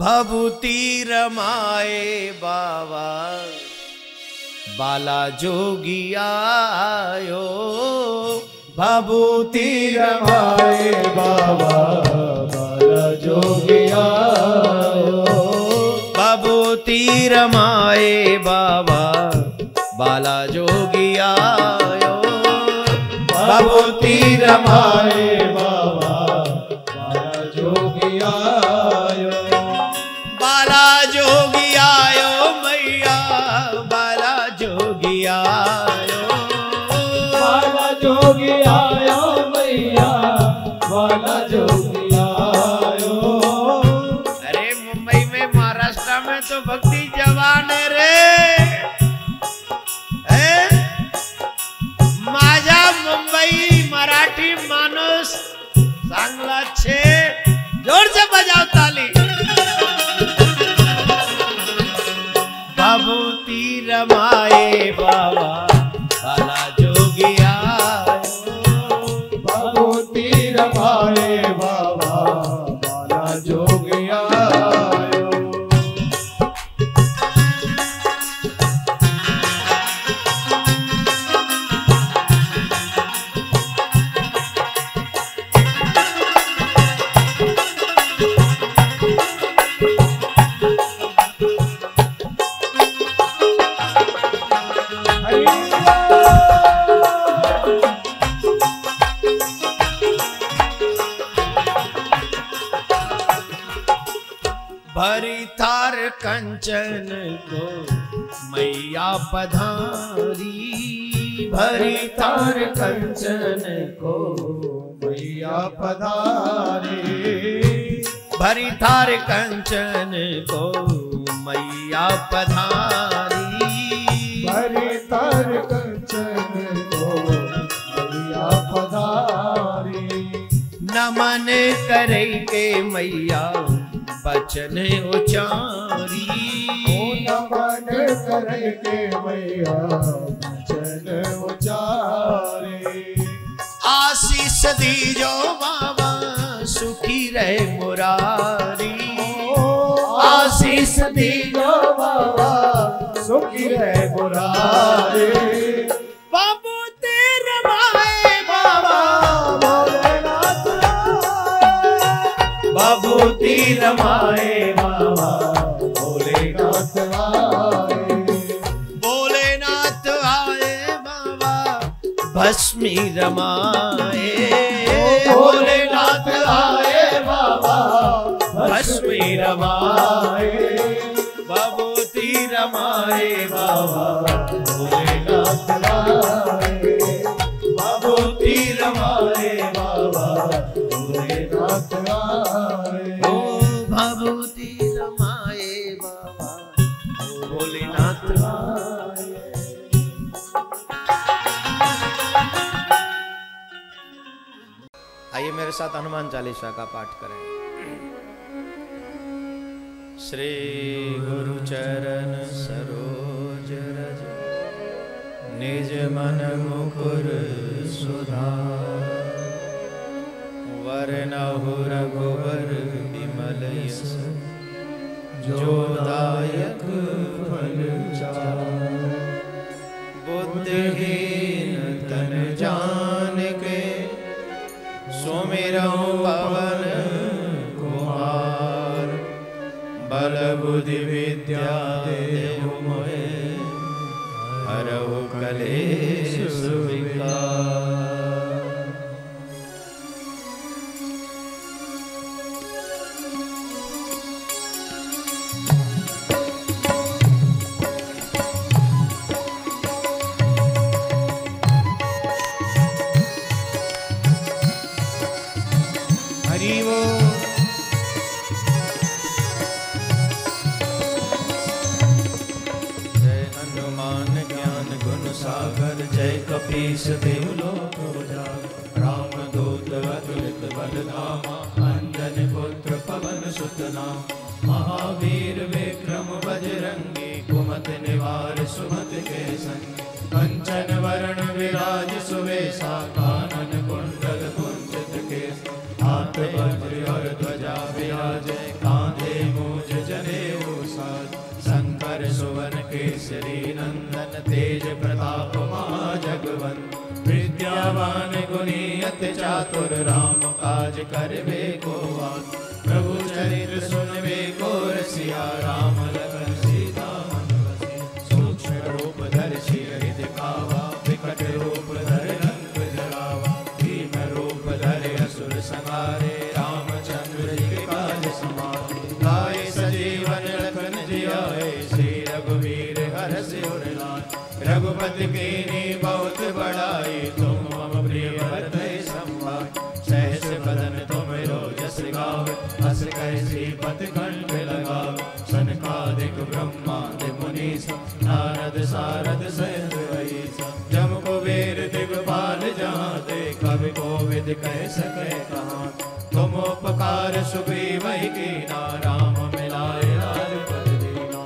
भभूति रमाए बाबा बाला जोगी आयो। भभूति रमाए बाबा बाला जोगी आयो। भभूति रमाए बाबा बाला जोगी आयो। भभूति रमाए बाबा बाला जोगी आयो। बाला जोगी आयो मैया बाला जोगी आयो। बाला जोगी आयो मैया बाला जोगी आयो। अरे मुंबई में महाराष्ट्र में तो भक्ति जवान है रे। माझा मुंबई मराठी माणूस चांगला छे। जोर से बजाओ ताली। भभूति रमाए बाबा बाला जोगी आयो। भभूति रमाए बाबा बाला जोगी आयो। भरी थार कंचन को मैया पधारी। भरी थार कंचन को मैया पधारी। भरी थार कंचन को मैया पधारी। भरी थार कंचन को मैया पधारी। नमन करे के मैया बचन उचारी। नमन करे के मैया बचन उचारी। आशीष दीजो बाबा सुखी रहे मुरारी। आशीष दीजो बाबा सुखी रहे मुरारी। भभूति रमाए बाबा भोलेनाथ आए। भोलेनाथ आए बाबा भस्मी रमाए। भोलेनाथ आए बाबा भस्मी रमाए। भभूति रमाए बाबा भोलेनाथ आए। भभूति रमाए बाबा भोलेनाथ आए। आइए मेरे साथ हनुमान चालीसा का पाठ करें। श्री गुरु चरण सरोज रज निज मन मुकुर सुधार। वरनहु रघुवर बिमल यस जो दायक फल चार। बुद्धिहीन तन जान के सुमिरौं पवन कुमार। बल बुद्धि विद्या देहु मोहि हरहु कलेश विकार। कपीश देव लोक उजागर राम दूत अतुलित बल धामा। अंजन पुत्र पवन सुत नाम महावीर विक्रम बजरंगी। कुमति निवार सुमति के संग कंचन वरण विराज सुवेशा। कानन कुंडल कुंचित केसा हाथ वज्र और ध्वजा विराजे कांधे मूज श्री नंदन तेज प्रताप महाजगवंत विद्यावान गुणी अति चातुर राम काज करवे को वान प्रभु चरित्र सुनवे को रसिया राम लखन सीता मन बसे सूक्ष्म रूप धरि हृदि पावा विकट रूप धरि रंग जरावा भीम रूप धरि असुर संहारे रामचंद्र जी के काज समारे लाए सजीवन लखन जियाए श्री रघुवीर हर सिर लाए रघुपति कीन्ही बहुत बड़ाई तुम मम प्रिय हृदय संवाय सहस बदन तुम रोजस गावे अस कहि श्रीपति कंठ लगावे सनकादिक ब्रह्मादि मुनीसा नारद सारद सहित अहिसा जम कुबेर दिगपाल जहाँ ते कवि कोविद कह सके कहाँ तुम उपकार सुग्रीव ही कीना राम मिलाए राजपद दीना।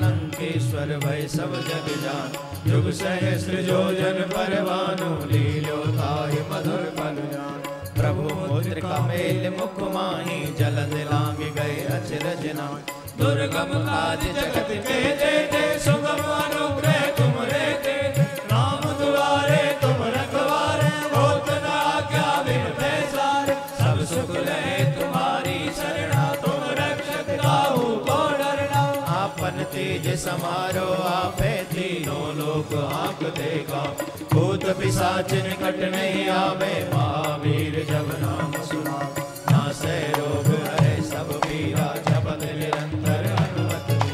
लंकेश्वर भय सब जग जान युग सहस्र जोजन परवानु लील्यो ताहि मधुर फल जान प्रभु मुद्रिका मेल मुख माहि जलद लांघि गए अचरज नाहि दुर्गम काज जगत में देते सुगम अनुग्रह तुम रहते राम दुआरे तुम रखवारे होत न आज्ञा बिन पैसारे सब सुख लहे तुम्हारी शरणा तुम रक्षक काहू को डरना आपन तेज समारो आपे तीनों लोक आंख देखा भूत पिशाच निकट नहीं आवे महावीर जब नाम सुना नासै रोग हरे सब पीरा जपत निरंतर हनुमत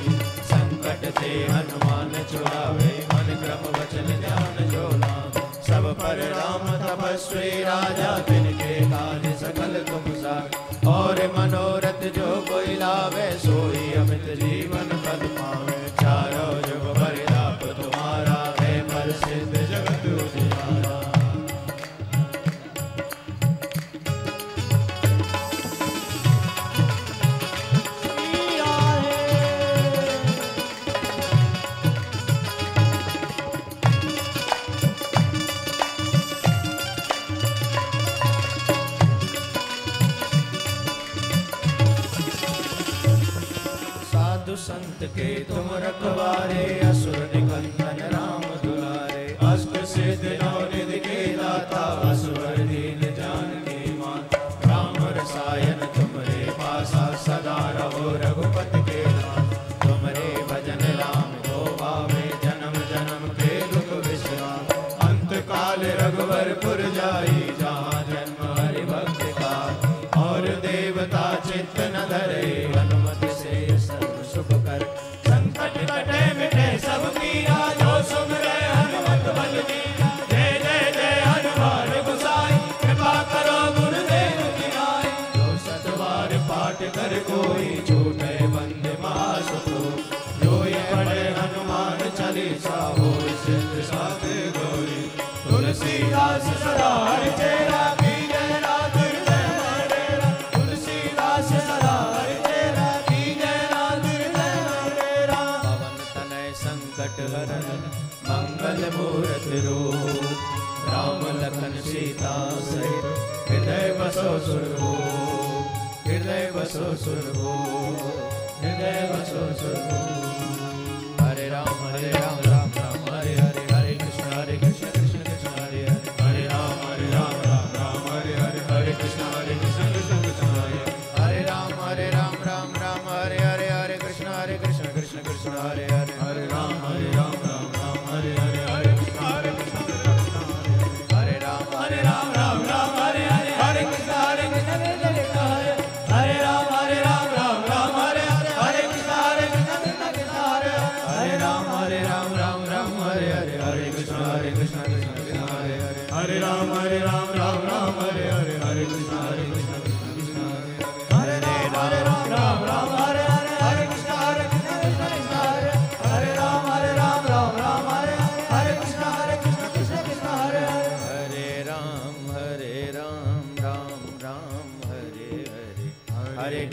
संकट से हनुमान छुड़ावे मन क्रम वचन ध्यान जो नाम सब पर राम तपस्वी राजा तिनके काज सकल तुम सार और मनोरथ जो कोई लावे सोई अमित जीवन पद पावे चारों युग परिताप तुम्हारा है प्रसिद्ध जगत उजियारा। संत के तुम रखवारे असुर निकंदन राम दुलारे अष्ट सिद्धि नौ निधि के दाता असुर दीन जान के मान राम रसायन तुमरे पासा सदा रहो रघुपति के दास तुमरे भजन राम को भावे जन्म जन्म के दुख विश्राम अंत काल रघुवरपुर जाई जहाँ जन्म हरि भक्त का और देवता चित्त न धरे हनुमत से संकट कटे मिटे सब पीरा जो सुमरे हनुमत बल दीना जय जय जय हनुमान गोसाई कृपा करो गुरुदेव की नाई जो सतवार पाठ कर कोई झूठे बंदे महासुतो जो ये पढ़े हनुमान चालीसा हो सिद्ध साधे गौरी तुलसीदास सदा हरि तेरा विजय नाथ हृदय मेरा तुलसीदास सदा मंगल मूरत रूप राम लखन सीता सहित हृदय बसो सुर हो हृदय बसो सुर हो हृदय बसो सुर हो हरे राम राम राम हरे हरे हरे कृष्ण कृष्ण कृष्ण हरे हरे हरे राम राम राम हरे हरे हरे कृष्ण कृष्ण कृष्ण हरे राम राम राम हरे हरे हरे कृष्ण कृष्ण कृष्ण हरे हरे हरे राम राम राम हरे हरे हरे कृष्ण हरे कृष्ण हरे राम राम राम हरे हरे हरे कृष्ण हरे राम राम राम हरे हरे हरे राम राम राम हरे हरे हरे कृष्ण हरे राम राम राम हरे हरे हरे कृष्ण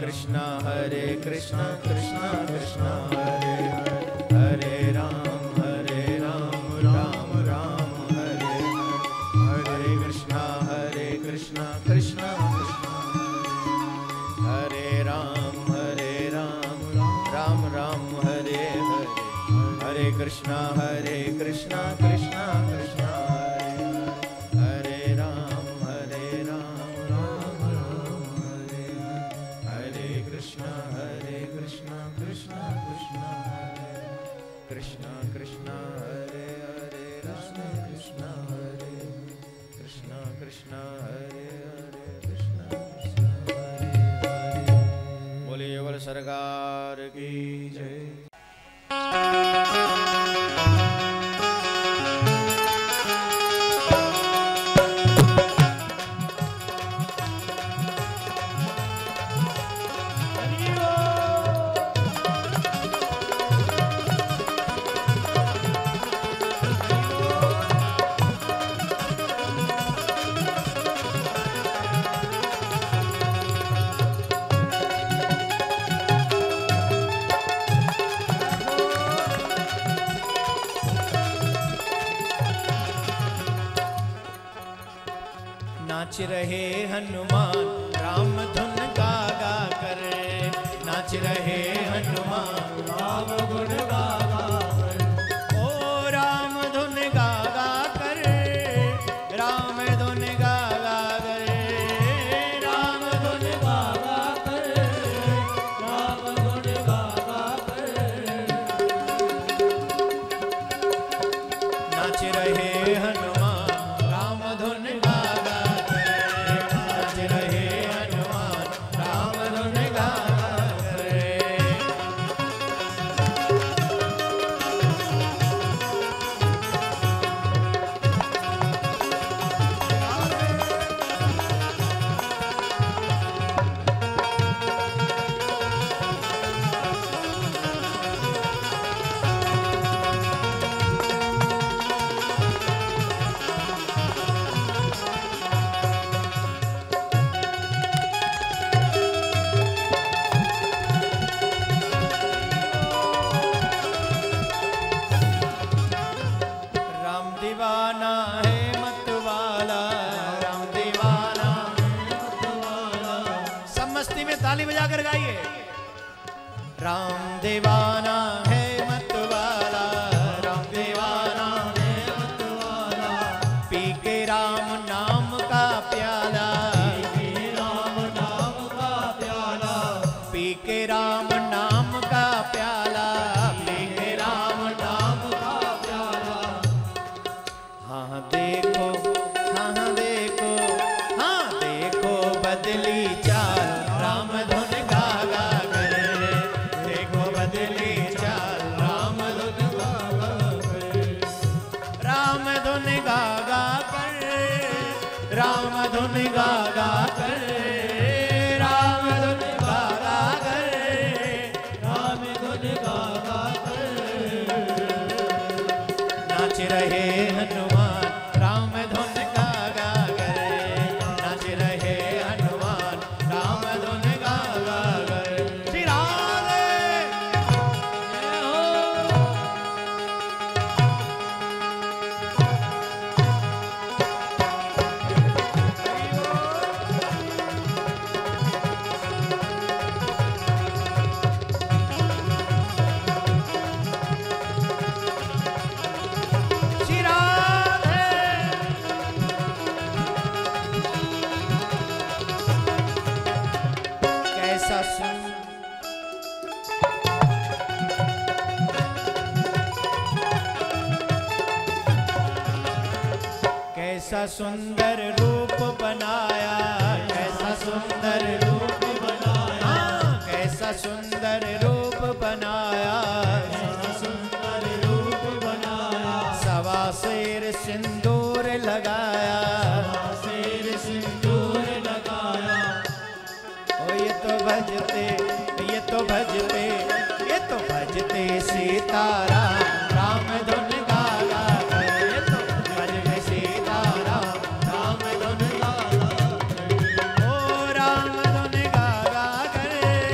कृष्णा हरे कृष्णा कृष्णा कृष्णा हरे हरे राम राम राम हरे हरे कृष्णा कृष्णा कृष्णा हरे राम राम राम हरे हरे हरे कृष्णा कृष्णा कृष्णा सरकार की जय। नाच रहे हनुमान राम धुन गा गा कर, नाच रहे हनुमान राम धुन गा गा कर, ओ राम धुन गा गा कर, राम धुन गा गा कर, राम धुन गा गा कर, राम धुन गा गा कर। नाच रहे हनुमान राम धुन गा गा, ताली बजा कर गाइए। राम दीवाना है मतवाला, राम दीवाना है मतवाला, पी के राम नाम का प्याला, पी के राम नाम का प्याला, पी के राम नाम का प्याला, पी के राम नाम का प्याला। हाँ देखो, हाँ देखो, हाँ देखो बदली चाल, राम धुन गा गा करे, देखो बदली चाल, राम धुन गा गा करे, राम धुन गा गा करे, राम धुन गा गा करे, राम धुन गा गा करे, राम धुन गा गा करे। नाच रहे हनुमान राम धुन गा गा करे, नाच रहे कैसा सुंदर रूप बनाया, कैसा सुंदर रूप बनाया, कैसा सुंदर रूप बनाया, कैसा सुंदर रूप बनाया, सवा शेर सिंदूर लगाया, सवा शेर सिंदूर लगाया। ओ ये तो भजते सीताराम राम धुन गा गा कर, ये तो भजते सीताराम राम धुन गा गा कर, ओ राम धुन गा गा कर,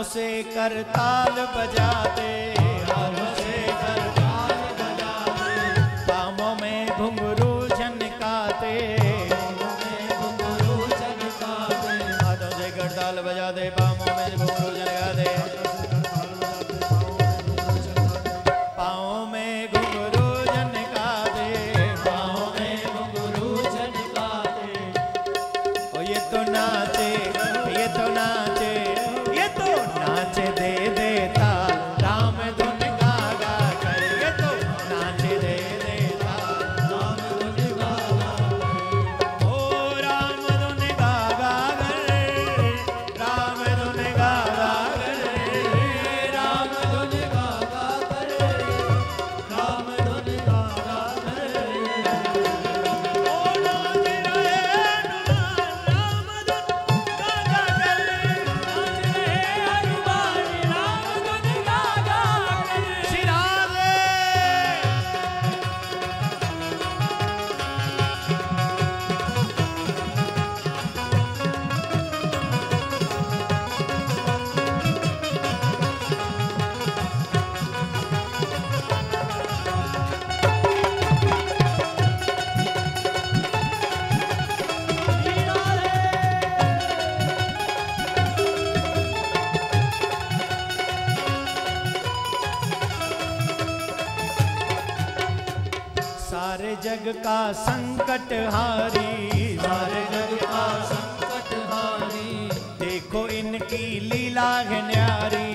हाथों से करताल बजाते, हाथों से करताल बजाते, पांवों में घुंघरू झनकाते, पांवों में घुंघरू झनकाते, हाथों से करताल बजाते, पांवों में घुंघरू झनकाते, पांवों में घुंघरू झनकाते, पांवों में घुंघरू झनकाते। और ये तो नाचे, ये तो नाचे, ये तो नाच दे देता राम धुन गागा कर, ये तो नाच दे देता राम धुन गागा कर, ओ राम धुन गागा कर, राम धुन गागा कर, राम धुन गागा कर, राम धुन गागा कर, ओ नाच रहे हनुमान राम धुन गागा कर, सारे जग का संकट हारी, सारे जग का संकट हारी, देखो इनकी लीला है न्यारी।